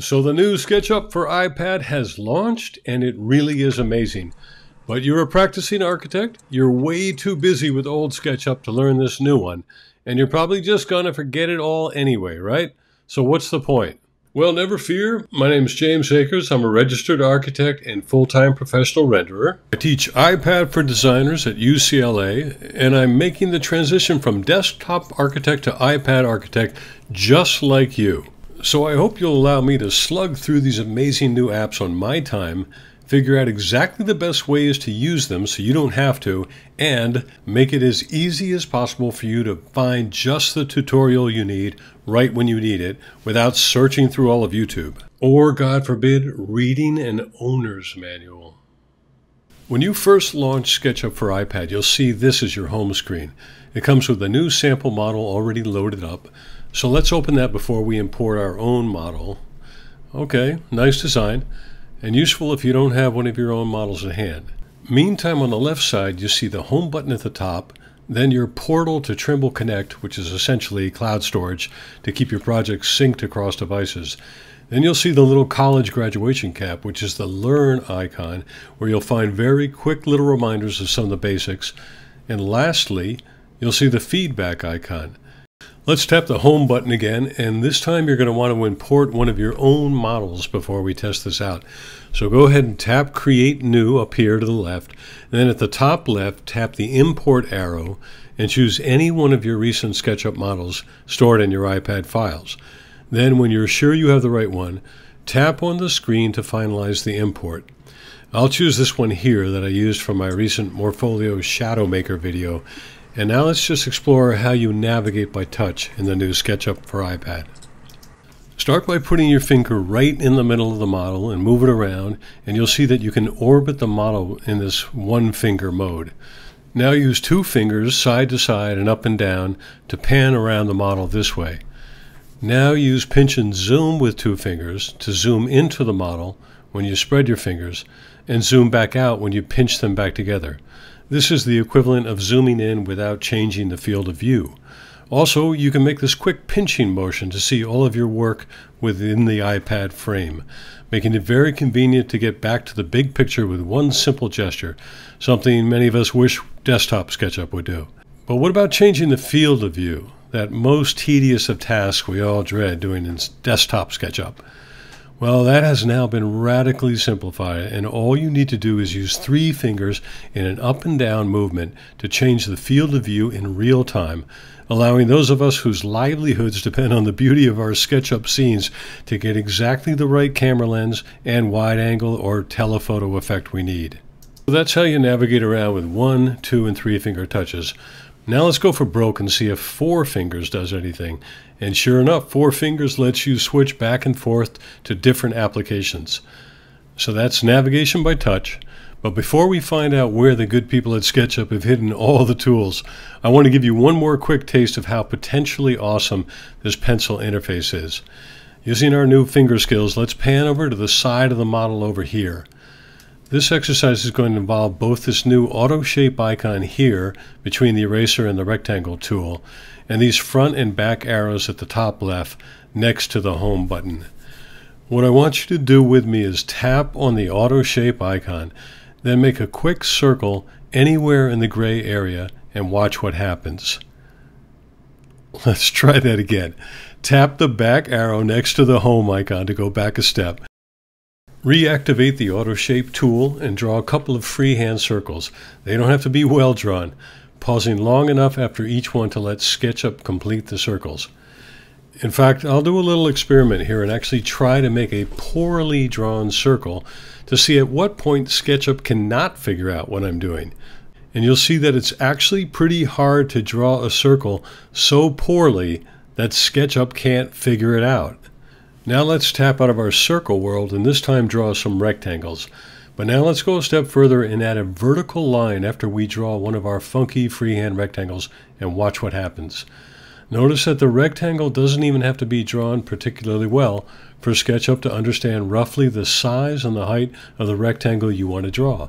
So the new SketchUp for iPad has launched, and it really is amazing. But you're a practicing architect, you're way too busy with old SketchUp to learn this new one, and you're probably just gonna forget it all anyway, right? So what's the point? Well, never fear. My name is James Akers. I'm a registered architect and full-time professional renderer. I teach iPad for designers at UCLA, and I'm making the transition from desktop architect to iPad architect just like you. So I hope you'll allow me to slug through these amazing new apps on my time, figure out exactly the best ways to use them so you don't have to, and make it as easy as possible for you to find just the tutorial you need right when you need it without searching through all of YouTube. Or, God forbid, reading an owner's manual. When you first launch SketchUp for iPad, you'll see this is your home screen. It comes with a new sample model already loaded up. So let's open that before we import our own model. Okay, nice design, and useful if you don't have one of your own models at hand. Meantime, on the left side, you see the home button at the top, then your portal to Trimble Connect, which is essentially cloud storage to keep your projects synced across devices. Then you'll see the little college graduation cap, which is the Learn icon, where you'll find very quick little reminders of some of the basics. And lastly, you'll see the feedback icon. Let's tap the home button again, and this time you're going to want to import one of your own models before we test this out. So go ahead and tap Create New up here to the left, and then at the top left, tap the Import arrow and choose any one of your recent SketchUp models stored in your iPad files. Then when you're sure you have the right one, tap on the screen to finalize the import. I'll choose this one here that I used from my recent Morfolio Shadowmaker video. And now let's just explore how you navigate by touch in the new SketchUp for iPad. Start by putting your finger right in the middle of the model and move it around, and you'll see that you can orbit the model in this one finger mode. Now use two fingers side to side and up and down to pan around the model this way. Now use pinch and zoom with two fingers to zoom into the model when you spread your fingers, and zoom back out when you pinch them back together. This is the equivalent of zooming in without changing the field of view. Also, you can make this quick pinching motion to see all of your work within the iPad frame, making it very convenient to get back to the big picture with one simple gesture, something many of us wish desktop SketchUp would do. But what about changing the field of view, that most tedious of tasks we all dread doing in desktop SketchUp? Well, that has now been radically simplified, and all you need to do is use three fingers in an up and down movement to change the field of view in real time, allowing those of us whose livelihoods depend on the beauty of our SketchUp scenes to get exactly the right camera lens and wide angle or telephoto effect we need. So that's how you navigate around with 1, 2, and 3 finger touches. Now let's go for broke and see if four fingers does anything. And sure enough, four fingers lets you switch back and forth to different applications. So that's navigation by touch. But before we find out where the good people at SketchUp have hidden all the tools, I want to give you one more quick taste of how potentially awesome this pencil interface is. Using our new finger skills, let's pan over to the side of the model over here. This exercise is going to involve both this new auto shape icon here between the eraser and the rectangle tool, and these front and back arrows at the top left next to the home button. What I want you to do with me is tap on the auto shape icon, then make a quick circle anywhere in the gray area and watch what happens. Let's try that again. Tap the back arrow next to the home icon to go back a step. Reactivate the auto shape tool and draw a couple of freehand circles. They don't have to be well drawn, pausing long enough after each one to let SketchUp complete the circles. In fact, I'll do a little experiment here and actually try to make a poorly drawn circle to see at what point SketchUp cannot figure out what I'm doing. And you'll see that it's actually pretty hard to draw a circle so poorly that SketchUp can't figure it out. Now let's tap out of our circle world and this time draw some rectangles. But now let's go a step further and add a vertical line after we draw one of our funky freehand rectangles and watch what happens. Notice that the rectangle doesn't even have to be drawn particularly well for SketchUp to understand roughly the size and the height of the rectangle you want to draw.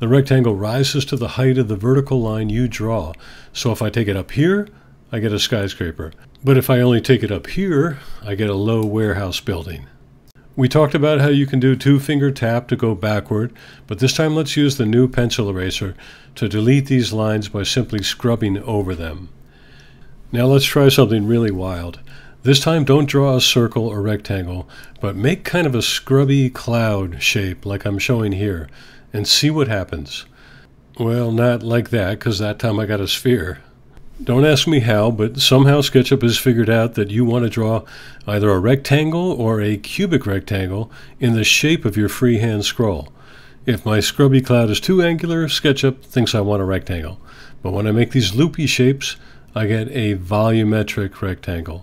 The rectangle rises to the height of the vertical line you draw. So if I take it up here, I get a skyscraper. But if I only take it up here, I get a low warehouse building. We talked about how you can do two-finger tap to go backward, but this time let's use the new pencil eraser to delete these lines by simply scrubbing over them. Now let's try something really wild. This time don't draw a circle or rectangle, but make kind of a scrubby cloud shape like I'm showing here, and see what happens. Well, not like that, because that time I got a sphere. Don't ask me how, but somehow SketchUp has figured out that you want to draw either a rectangle or a cubic rectangle in the shape of your freehand scroll. If my scrubby cloud is too angular, SketchUp thinks I want a rectangle. But when I make these loopy shapes, I get a volumetric rectangle.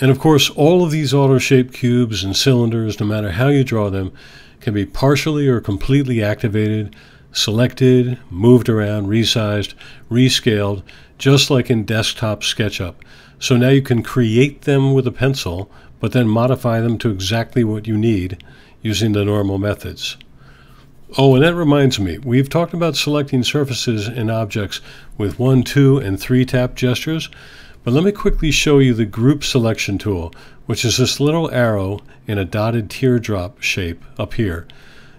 And of course, all of these auto-shaped cubes and cylinders, no matter how you draw them, can be partially or completely activated, selected, moved around, resized, rescaled, just like in desktop SketchUp. So now you can create them with a pencil, but then modify them to exactly what you need using the normal methods. Oh, and that reminds me, we've talked about selecting surfaces and objects with 1, 2, and 3 tap gestures, but let me quickly show you the group selection tool, which is this little arrow in a dotted teardrop shape up here.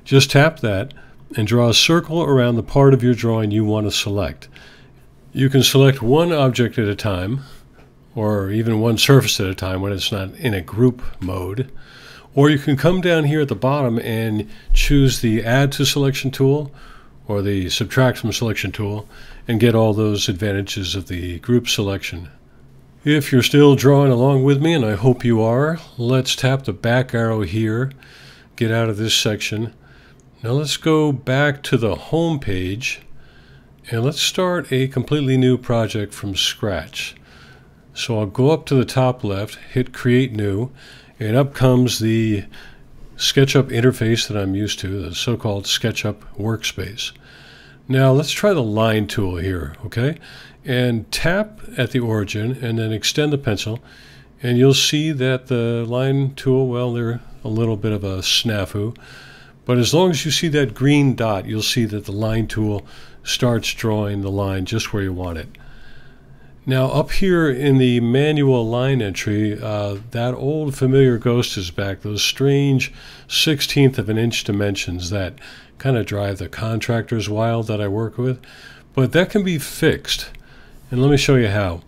Just tap that and draw a circle around the part of your drawing you want to select. You can select one object at a time, or even one surface at a time when it's not in a group mode. Or you can come down here at the bottom and choose the Add to Selection tool or the Subtract from Selection tool and get all those advantages of the group selection. If you're still drawing along with me, and I hope you are, let's tap the back arrow here, get out of this section. Now let's go back to the home page and let's start a completely new project from scratch. So I'll go up to the top left, hit Create New, and up comes the SketchUp interface that I'm used to, the so-called SketchUp workspace. Now let's try the line tool here, okay? And tap at the origin and then extend the pencil, and you'll see that the line tool, well, they're a little bit of a snafu. But as long as you see that green dot, you'll see that the line tool starts drawing the line just where you want it. Now up here in the manual line entry, that old familiar ghost is back, those strange 1/16th of an inch dimensions that kind of drive the contractors wild that I work with. But that can be fixed. And let me show you how.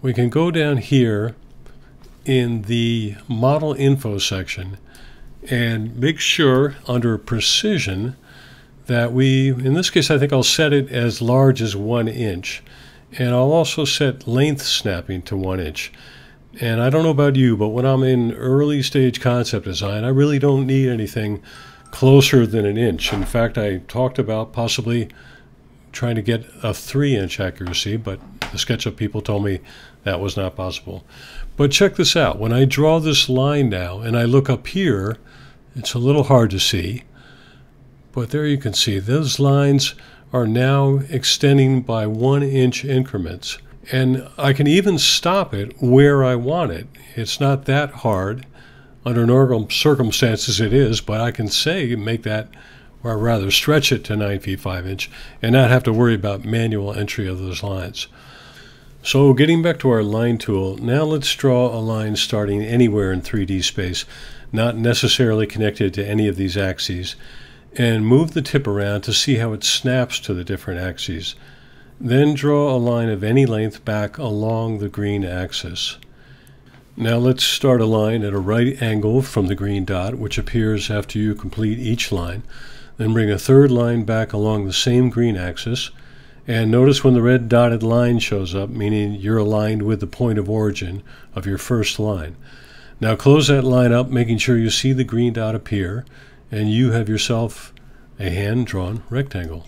We can go down here in the model info section and make sure under precision that we, in this case, I think I'll set it as large as 1 inch. And I'll also set length snapping to 1 inch. And I don't know about you, but when I'm in early stage concept design, I really don't need anything closer than 1 inch. In fact, I talked about possibly trying to get a 3-inch accuracy, but the SketchUp people told me that was not possible. But check this out. When I draw this line now and I look up here, it's a little hard to see, but there you can see those lines are now extending by 1-inch increments. And I can even stop it where I want it. It's not that hard. Under normal circumstances it is, but I can say make that, or rather stretch it to 9 feet 5 inch and not have to worry about manual entry of those lines. So getting back to our line tool, now let's draw a line starting anywhere in 3D space, not necessarily connected to any of these axes, and move the tip around to see how it snaps to the different axes. Then draw a line of any length back along the green axis. Now let's start a line at a right angle from the green dot, which appears after you complete each line. Then bring a third line back along the same green axis. And notice when the red dotted line shows up, meaning you're aligned with the point of origin of your first line. Now close that line up, making sure you see the green dot appear, and you have yourself a hand-drawn rectangle.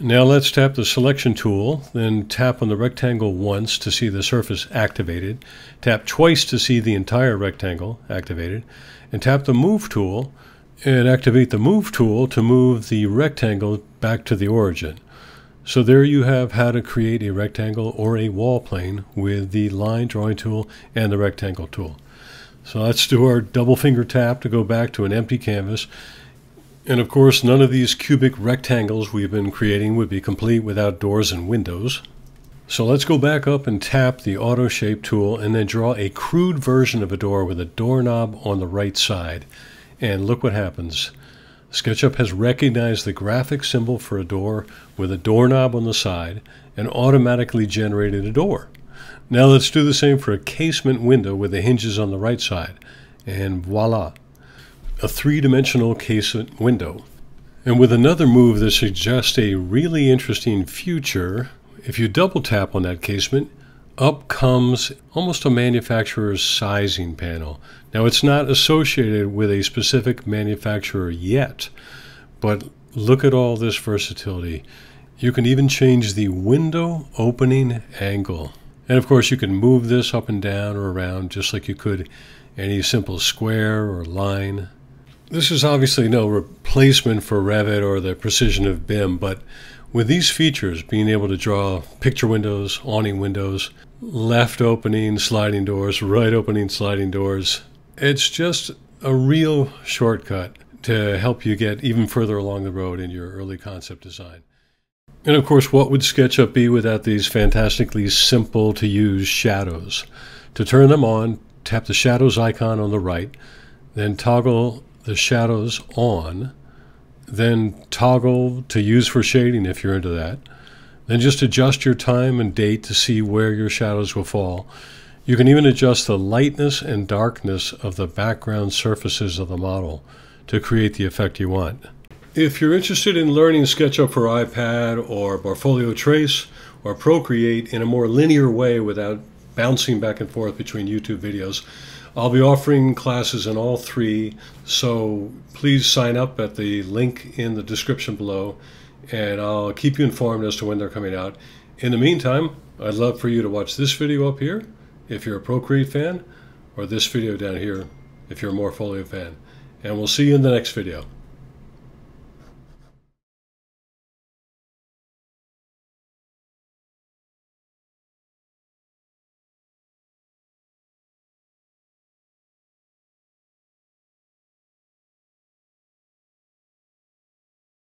Now let's tap the selection tool, then tap on the rectangle once to see the surface activated, tap twice to see the entire rectangle activated, and tap the move tool and activate the move tool to move the rectangle back to the origin. So there you have how to create a rectangle or a wall plane with the line drawing tool and the rectangle tool. So let's do our double finger tap to go back to an empty canvas. And of course, none of these cubic rectangles we've been creating would be complete without doors and windows. So let's go back up and tap the Auto Shape tool and then draw a crude version of a door with a doorknob on the right side. And look what happens. SketchUp has recognized the graphic symbol for a door with a doorknob on the side and automatically generated a door. Now let's do the same for a casement window with the hinges on the right side. And voila, a three-dimensional casement window. And with another move that suggests a really interesting future, if you double tap on that casement, up comes almost a manufacturer's sizing panel. Now it's not associated with a specific manufacturer yet, but look at all this versatility. You can even change the window opening angle. And of course you can move this up and down or around just like you could any simple square or line. This is obviously no replacement for Revit or the precision of BIM, but with these features, being able to draw picture windows, awning windows, left opening, sliding doors, right opening, sliding doors, it's just a real shortcut to help you get even further along the road in your early concept design. And of course, what would SketchUp be without these fantastically simple to use shadows? To turn them on, tap the shadows icon on the right, then toggle the shadows on, then toggle to use for shading if you're into that. Then just adjust your time and date to see where your shadows will fall. You can even adjust the lightness and darkness of the background surfaces of the model to create the effect you want. If you're interested in learning SketchUp for iPad or Morpholio Trace or Procreate in a more linear way without bouncing back and forth between YouTube videos, I'll be offering classes in all three, so please sign up at the link in the description below, and I'll keep you informed as to when they're coming out. In the meantime, I'd love for you to watch this video up here if you're a Procreate fan, or this video down here if you're a Morfolio fan. And we'll see you in the next video.